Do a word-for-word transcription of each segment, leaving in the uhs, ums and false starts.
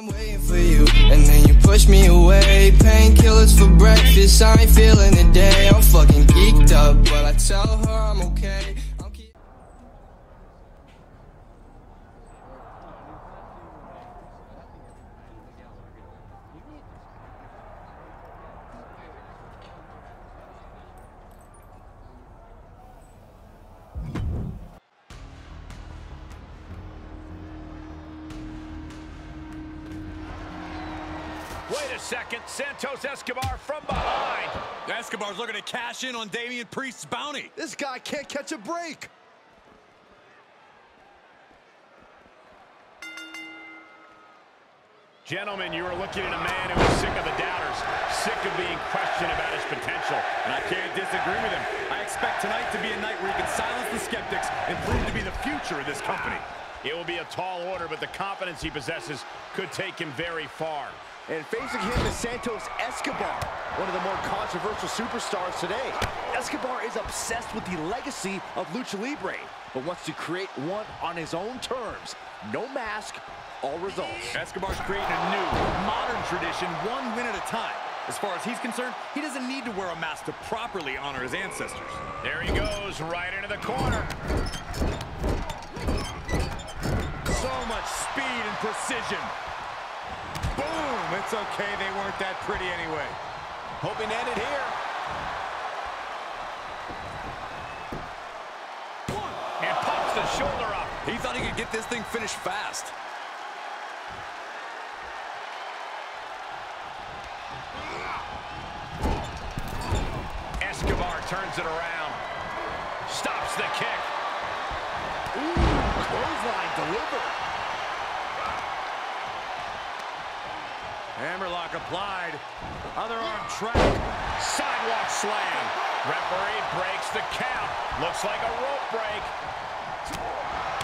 I'm waiting for you, and then you push me away. Painkillers for breakfast, I ain't feeling it day. I'm fucking geeked up, but I tell her I'm okay. I'm keep Wait a second, Santos Escobar from behind. Escobar's looking to cash in on Damian Priest's bounty. This guy can't catch a break. Gentlemen, you are looking at a man who is sick of the doubters, sick of being questioned about his potential, and I can't disagree with him. I expect tonight to be a night where he can silence the skeptics and prove to be the future of this company. It will be a tall order, but the confidence he possesses could take him very far. And facing him is Santos Escobar, one of the more controversial superstars today. Escobar is obsessed with the legacy of Lucha Libre, but wants to create one on his own terms. No mask, all results. Escobar's creating a new, modern tradition, one win at a time. As far as he's concerned, he doesn't need to wear a mask to properly honor his ancestors. There he goes, right into the corner. So much speed and precision. Boom! It's okay, they weren't that pretty anyway. Hoping to end it here. And pops the shoulder up. He thought he could get this thing finished fast. Escobar turns it around. Stops the kick. Ooh, clothesline delivered. Hammerlock applied. Other arm trapped. Sidewalk slam. Referee breaks the count. Looks like a rope break.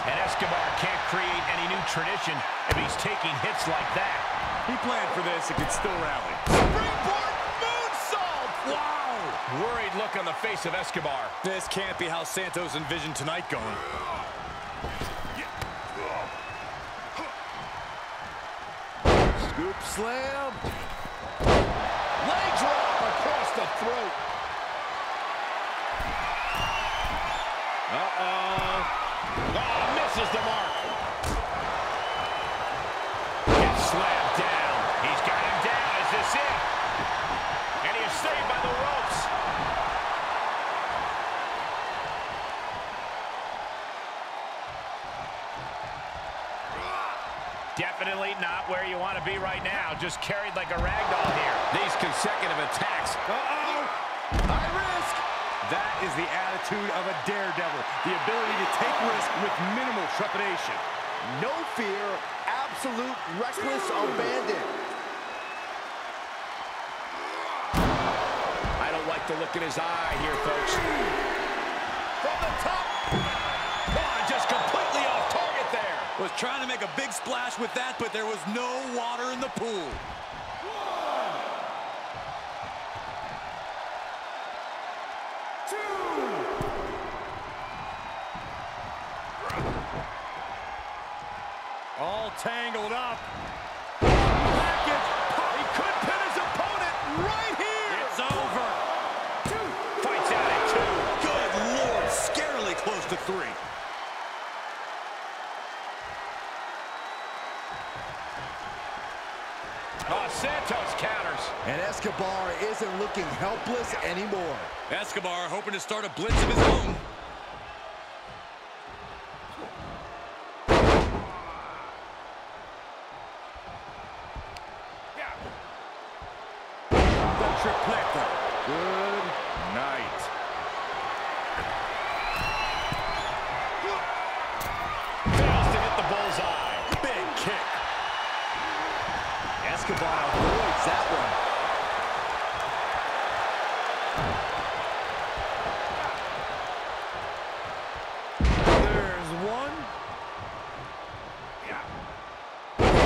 And Escobar can't create any new tradition if he's taking hits like that. He planned for this and could still rally. Springboard moonsault! Wow! Worried look on the face of Escobar. This can't be how Santos envisioned tonight going. Scoop slam. Leg drop across the throat. Uh-oh. Oh, misses the mark. Gets slammed down. He's got him down. Is this it? And he is saved by the ropes. Definitely not where you want to be right now. Just carried like a ragdoll here. These consecutive attacks. Uh-oh! High risk! That is the attitude of a daredevil. The ability to take risk with minimal trepidation. No fear, absolute reckless abandon. I don't like the look in his eye here, folks. From the top! Oh, just completely off target. Was trying to make a big splash with that, but there was no water in the pool. One, two. All tangled up. Package. He could pin his opponent right here. It's over. Two. Fights out at two. Good Lord, scarily close to three. Oh, Santos counters. And Escobar isn't looking helpless anymore. Escobar hoping to start a blitz of his own. Yeah. The triplecta. Good night. Fails to hit the bullseye. Big kick. Escobar avoids that one. There's one. Yeah.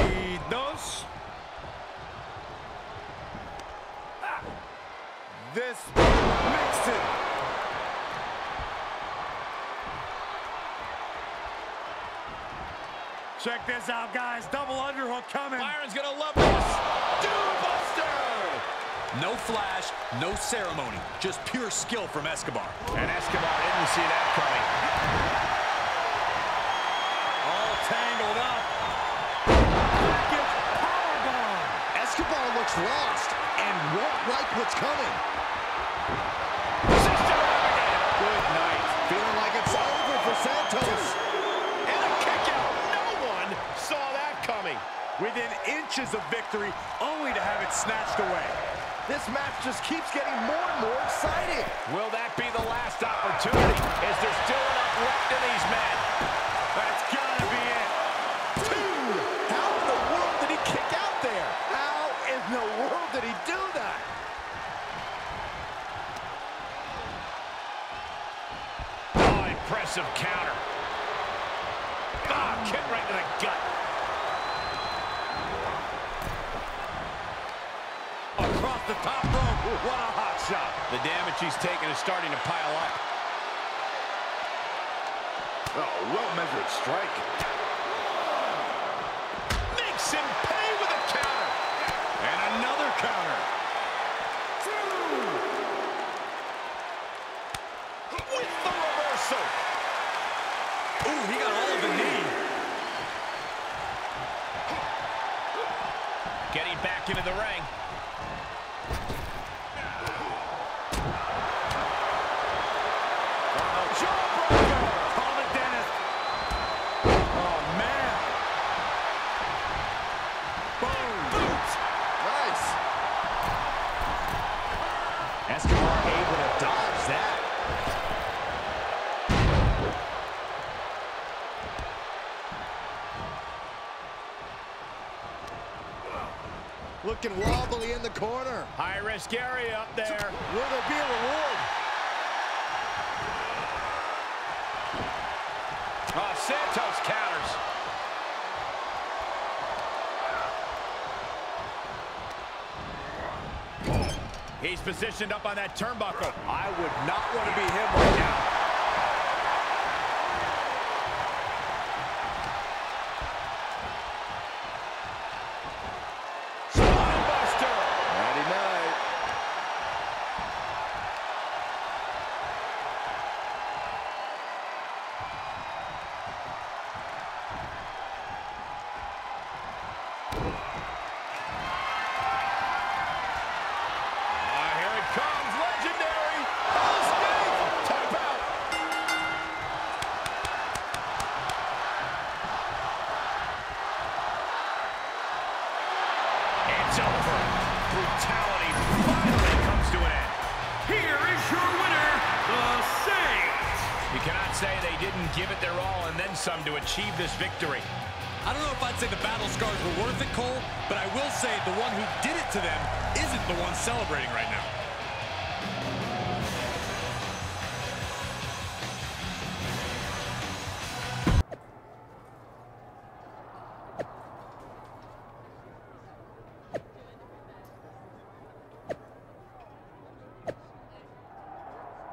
He does. Ah. This makes it. Check this out, guys. Double underhook coming. Byron's gonna No flash, no ceremony, just pure skill from Escobar. And Escobar didn't see that coming. All tangled up. Powerbomb. Escobar looks lost and won't like what's coming. Good night. Feeling like it's over for Santos. And a kick out. No one saw that coming. Within inches of victory, only to have it snatched away. This match just keeps getting more and more exciting. Will that be the last opportunity? Is there still enough left in these men? That's gotta be it. Two! How in the world did he kick out there? How in the world did he do that? Oh, impressive counter. Ah, kick right to the gut. The top rope, what a hot shot. The damage he's taken is starting to pile up. Oh, well-measured strike. Makes him pay with a counter. And another counter. Two. With the reversal. Ooh, he got all of the knee. Getting back into the ring. Escobar able to dodge that. Looking wobbly in the corner. High risk area up there. Will there be a reward? Oh, Santos counters. He's positioned up on that turnbuckle. I would not want to be him right now. Spinebuster! Nighty night. Comes legendary. Oh, snake. Tap out. It's over. Brutality finally comes to an end. Here is your winner, the Saints. You cannot say they didn't give it their all and then some to achieve this victory. I don't know if I'd say the battle scars were worth it, Cole, but I will say the one who did it to them isn't the one celebrating right now.